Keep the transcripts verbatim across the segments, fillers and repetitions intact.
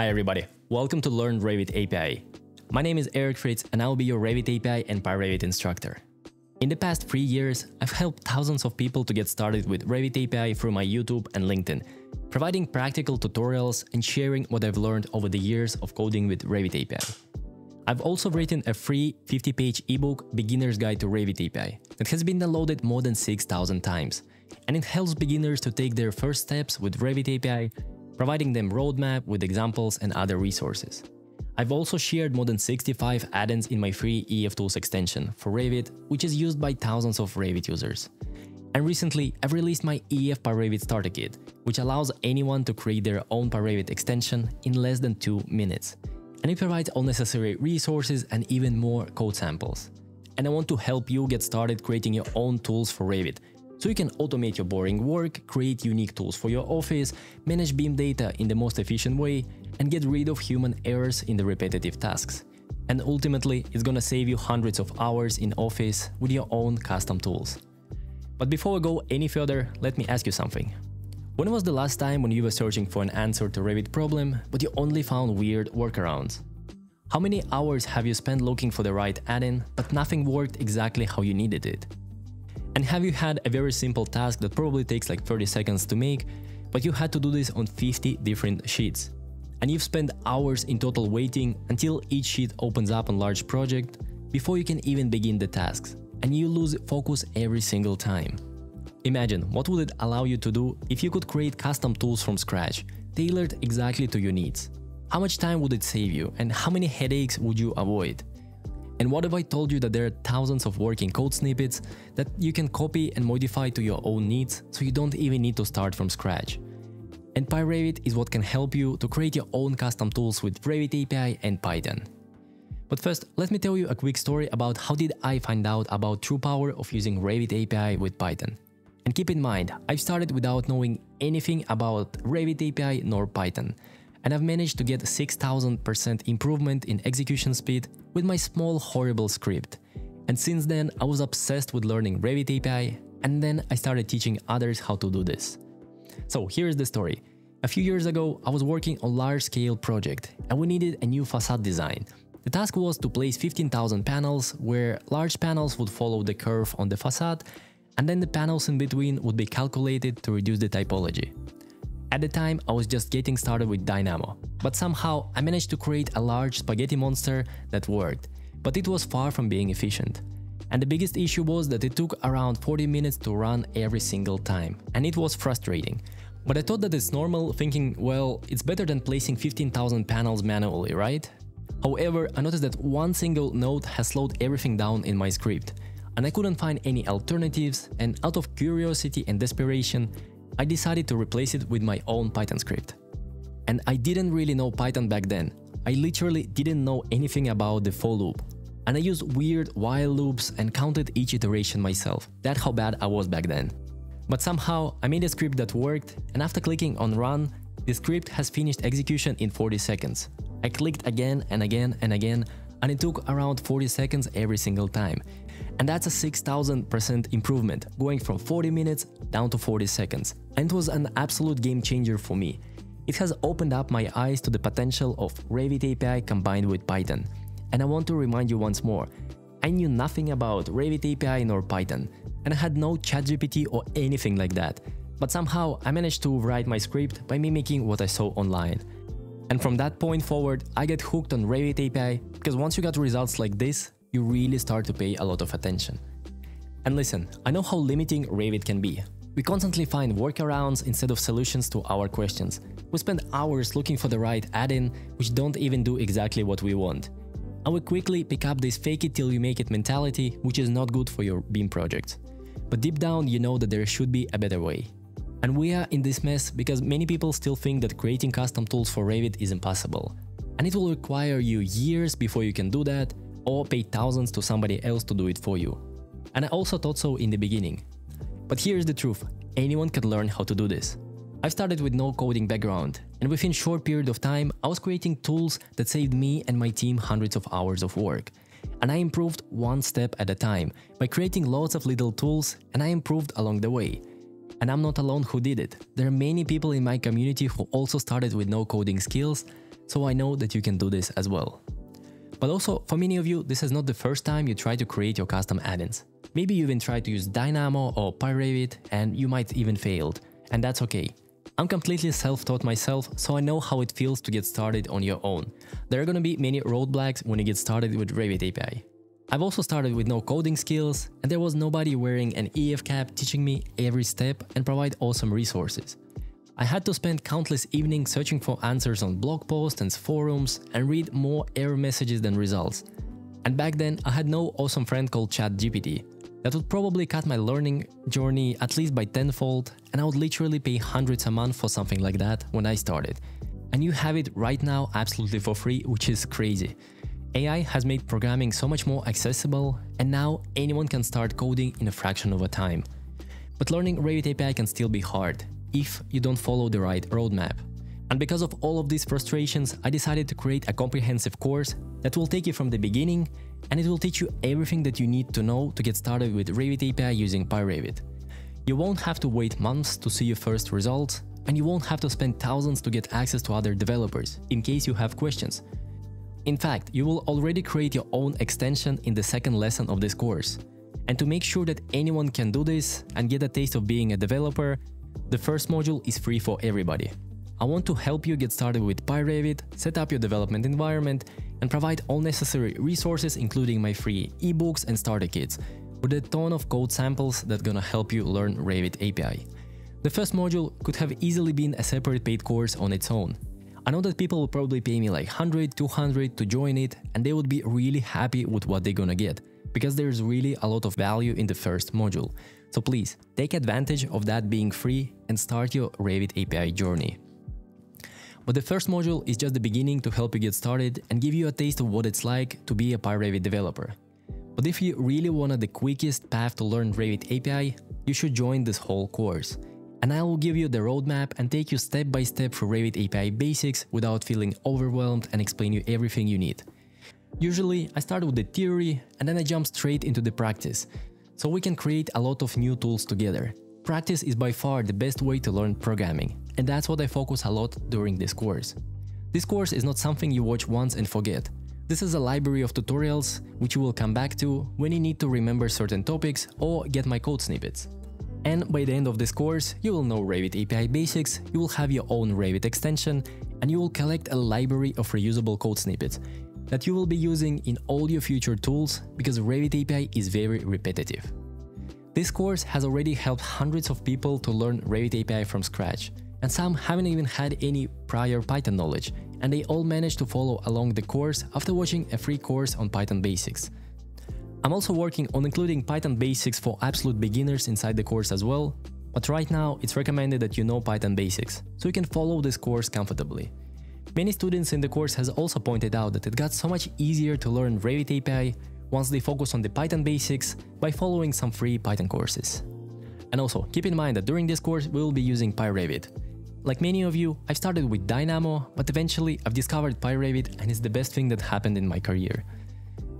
Hi everybody, welcome to Learn Revit A P I. My name is Erik Frits and I will be your Revit A P I and PyRevit instructor. In the past three years, I've helped thousands of people to get started with Revit A P I through my YouTube and LinkedIn, providing practical tutorials and sharing what I've learned over the years of coding with Revit A P I. I've also written a free fifty page ebook, Beginner's Guide to Revit A P I, that has been downloaded more than six thousand times, and it helps beginners to take their first steps with Revit A P I, providing them roadmap with examples and other resources. I've also shared more than sixty-five add-ins in my free E F Tools extension for Revit, which is used by thousands of Revit users. And recently, I've released my E F PyRevit Starter Kit, which allows anyone to create their own PyRevit extension in less than two minutes. And it provides all necessary resources and even more code samples. And I want to help you get started creating your own tools for Revit, so you can automate your boring work, create unique tools for your office, manage B I M data in the most efficient way, and get rid of human errors in the repetitive tasks. And ultimately, it's gonna save you hundreds of hours in office with your own custom tools. But before we go any further, let me ask you something. When was the last time when you were searching for an answer to a Revit problem, but you only found weird workarounds? How many hours have you spent looking for the right add-in, but nothing worked exactly how you needed it? And have you had a very simple task that probably takes like thirty seconds to make, but you had to do this on fifty different sheets? And you've spent hours in total waiting until each sheet opens up on large project before you can even begin the tasks, and you lose focus every single time. Imagine what would it allow you to do if you could create custom tools from scratch, tailored exactly to your needs. How much time would it save you, and how many headaches would you avoid? And what if I told you that there are thousands of working code snippets that you can copy and modify to your own needs, so you don't even need to start from scratch? And PyRevit is what can help you to create your own custom tools with Revit A P I and Python. But first, let me tell you a quick story about how did I find out about true power of using Revit A P I with Python. And keep in mind, I've started without knowing anything about Revit A P I nor Python, and I've managed to get six thousand percent improvement in execution speed with my small horrible script. And since then, I was obsessed with learning Revit A P I, and then I started teaching others how to do this. So here's the story. A few years ago, I was working on a large-scale project, and we needed a new facade design. The task was to place fifteen thousand panels, where large panels would follow the curve on the facade, and then the panels in between would be calculated to reduce the typology. At the time, I was just getting started with Dynamo, but somehow I managed to create a large spaghetti monster that worked, but it was far from being efficient. And the biggest issue was that it took around forty minutes to run every single time, and it was frustrating. But I thought that it's normal, thinking, well, it's better than placing fifteen thousand panels manually, right? However, I noticed that one single node has slowed everything down in my script, and I couldn't find any alternatives, and out of curiosity and desperation, I decided to replace it with my own Python script. And I didn't really know Python back then. I literally didn't know anything about the for loop. And I used weird while loops and counted each iteration myself. That's how bad I was back then. But somehow I made a script that worked, and after clicking on run, the script has finished execution in forty seconds. I clicked again and again and again, and it took around forty seconds every single time. And that's a six thousand percent improvement, going from forty minutes down to forty seconds. And it was an absolute game changer for me. It has opened up my eyes to the potential of Revit A P I combined with Python. And I want to remind you once more, I knew nothing about Revit A P I nor Python, and I had no ChatGPT or anything like that. But somehow I managed to write my script by mimicking what I saw online. And from that point forward, I got hooked on Revit A P I, because once you got results like this, you really start to pay a lot of attention. And listen, I know how limiting Revit can be. We constantly find workarounds instead of solutions to our questions. We spend hours looking for the right add-in, which don't even do exactly what we want. And we quickly pick up this fake it till you make it mentality, which is not good for your B I M project. But deep down, you know that there should be a better way. And we are in this mess because many people still think that creating custom tools for Revit is impossible. And it will require you years before you can do that, or pay thousands to somebody else to do it for you. And I also thought so in the beginning. But here's the truth, anyone can learn how to do this. I started with no coding background, and within a short period of time, I was creating tools that saved me and my team hundreds of hours of work. And I improved one step at a time by creating lots of little tools, and I improved along the way. And I'm not alone who did it. There are many people in my community who also started with no coding skills, so I know that you can do this as well. But also, for many of you, this is not the first time you try to create your custom add-ins. Maybe you even tried to use Dynamo or PyRevit and you might even failed, and that's okay. I'm completely self-taught myself, so I know how it feels to get started on your own. There are gonna be many roadblocks when you get started with Revit A P I. I've also started with no coding skills, and there was nobody wearing an E F cap teaching me every step and provide awesome resources. I had to spend countless evenings searching for answers on blog posts and forums and read more error messages than results. And back then, I had no awesome friend called ChatGPT. That would probably cut my learning journey at least by tenfold, and I would literally pay hundreds a month for something like that when I started. And you have it right now absolutely for free, which is crazy. A I has made programming so much more accessible, and now anyone can start coding in a fraction of a time. But learning Revit A P I can still be hard, if you don't follow the right roadmap. And because of all of these frustrations, I decided to create a comprehensive course that will take you from the beginning, and it will teach you everything that you need to know to get started with Revit A P I using PyRevit. You won't have to wait months to see your first results, and you won't have to spend thousands to get access to other developers, in case you have questions. In fact, you will already create your own extension in the second lesson of this course. And to make sure that anyone can do this and get a taste of being a developer, the first module is free for everybody. I want to help you get started with PyRevit, set up your development environment, and provide all necessary resources, including my free ebooks and starter kits, with a ton of code samples that's gonna help you learn Revit A P I. The first module could have easily been a separate paid course on its own. I know that people will probably pay me like one hundred, two hundred to join it, and they would be really happy with what they're gonna get, because there's really a lot of value in the first module. So please, take advantage of that being free and start your Revit A P I journey. But the first module is just the beginning to help you get started and give you a taste of what it's like to be a PyRevit developer. But if you really wanted the quickest path to learn Revit A P I, you should join this whole course. And I will give you the roadmap and take you step by step through Revit A P I basics without feeling overwhelmed and explain you everything you need. Usually, I start with the theory and then I jump straight into the practice, so we can create a lot of new tools together. Practice is by far the best way to learn programming, and that's what I focus a lot during this course. This course is not something you watch once and forget. This is a library of tutorials which you will come back to when you need to remember certain topics or get my code snippets. And by the end of this course, you will know Revit A P I basics, you will have your own Revit extension, and you will collect a library of reusable code snippets that you will be using in all your future tools, because Revit A P I is very repetitive. This course has already helped hundreds of people to learn Revit A P I from scratch, and some haven't even had any prior Python knowledge, and they all managed to follow along the course after watching a free course on Python basics. I'm also working on including Python basics for absolute beginners inside the course as well, but right now it's recommended that you know Python basics, so you can follow this course comfortably. Many students in the course has also pointed out that it got so much easier to learn Revit A P I once they focus on the Python basics by following some free Python courses. And also, keep in mind that during this course we will be using PyRevit. Like many of you, I've started with Dynamo, but eventually I've discovered PyRevit and it's the best thing that happened in my career.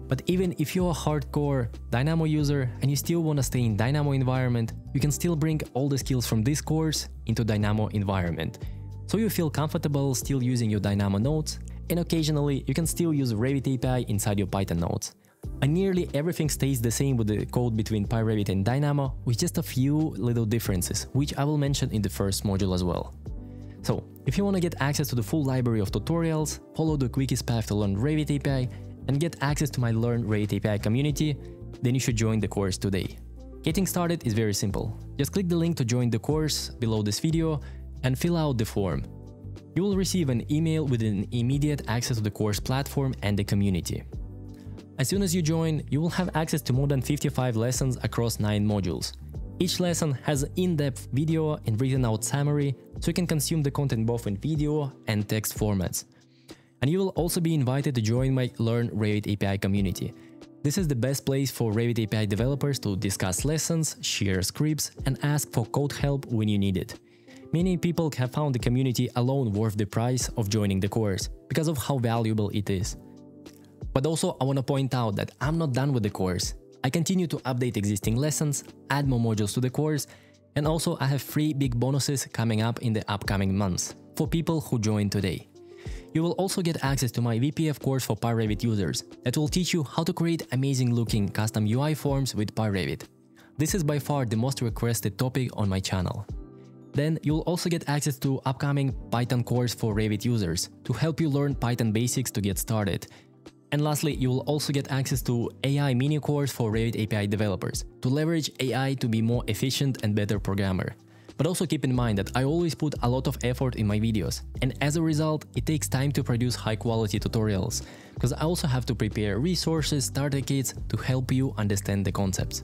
But even if you're a hardcore Dynamo user and you still want to stay in Dynamo environment, you can still bring all the skills from this course into Dynamo environment, so you feel comfortable still using your Dynamo nodes, and occasionally you can still use Revit A P I inside your Python nodes. And nearly everything stays the same with the code between PyRevit and Dynamo, with just a few little differences, which I will mention in the first module as well. So, if you want to get access to the full library of tutorials, follow the quickest path to learn Revit A P I, and get access to my Learn Revit A P I community, then you should join the course today. Getting started is very simple. Just click the link to join the course below this video and fill out the form. You will receive an email with an immediate access to the course platform and the community. As soon as you join, you will have access to more than fifty-five lessons across nine modules. Each lesson has an in-depth video and written out summary, so you can consume the content both in video and text formats. And you will also be invited to join my Learn Revit A P I community. This is the best place for Revit A P I developers to discuss lessons, share scripts, and ask for code help when you need it. Many people have found the community alone worth the price of joining the course, because of how valuable it is. But also, I want to point out that I'm not done with the course. I continue to update existing lessons, add more modules to the course, and also I have three big bonuses coming up in the upcoming months for people who join today. You will also get access to my W P F course for PyRevit users that will teach you how to create amazing looking custom U I forms with PyRevit. This is by far the most requested topic on my channel. Then you'll also get access to upcoming Python course for Revit users to help you learn Python basics to get started. And lastly, you will also get access to A I mini course for Revit A P I developers to leverage A I to be more efficient and better programmer. But also keep in mind that I always put a lot of effort in my videos, and as a result, it takes time to produce high quality tutorials, because I also have to prepare resources, starter kits to help you understand the concepts.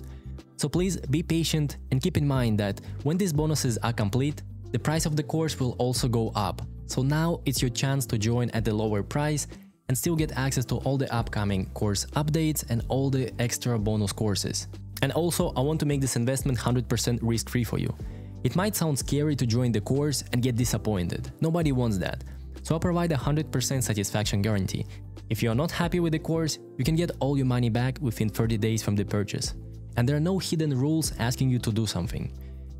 So please be patient and keep in mind that when these bonuses are complete, the price of the course will also go up. So now it's your chance to join at the lower price and still get access to all the upcoming course updates and all the extra bonus courses. And also, I want to make this investment one hundred percent risk-free for you. It might sound scary to join the course and get disappointed. Nobody wants that. So I provide a one hundred percent satisfaction guarantee. If you are not happy with the course, you can get all your money back within thirty days from the purchase. And there are no hidden rules asking you to do something.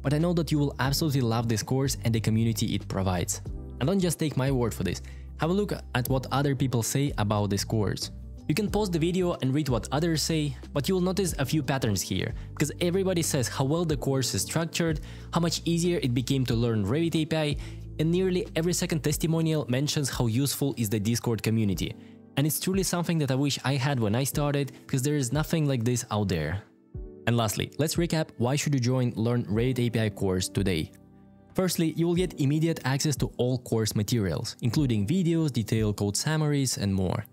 But I know that you will absolutely love this course and the community it provides. And don't just take my word for this. Have a look at what other people say about this course. You can pause the video and read what others say, but you will notice a few patterns here, because everybody says how well the course is structured, how much easier it became to learn Revit A P I, and nearly every second testimonial mentions how useful is the Discord community. And it's truly something that I wish I had when I started, because there is nothing like this out there. And lastly, let's recap why should you join Learn Revit A P I course today. Firstly, you will get immediate access to all course materials, including videos, detailed code summaries, and more.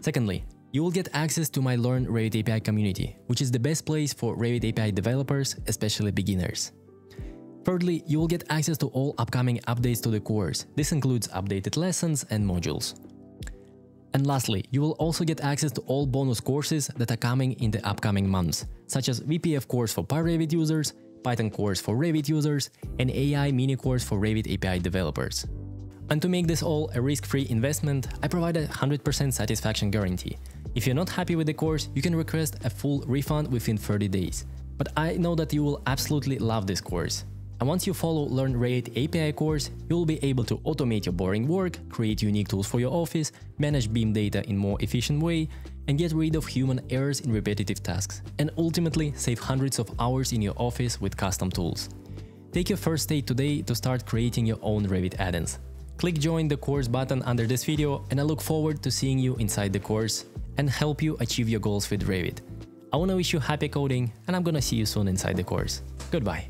Secondly, you will get access to my Learn Revit A P I community, which is the best place for Revit A P I developers, especially beginners. Thirdly, you will get access to all upcoming updates to the course. This includes updated lessons and modules. And lastly, you will also get access to all bonus courses that are coming in the upcoming months, such as W P F course for PyRevit users, Python course for Revit users, and A I mini course for Revit A P I developers. And to make this all a risk-free investment, I provide a one hundred percent satisfaction guarantee. If you're not happy with the course, you can request a full refund within thirty days. But I know that you will absolutely love this course. And once you follow Learn Revit A P I course, you will be able to automate your boring work, create unique tools for your office, manage B I M data in a more efficient way, and get rid of human errors in repetitive tasks, and ultimately save hundreds of hours in your office with custom tools. Take your first step today to start creating your own Revit add-ins. Click join the course button under this video, and I look forward to seeing you inside the course and help you achieve your goals with Revit. I want to wish you happy coding, and I'm gonna see you soon inside the course. Goodbye.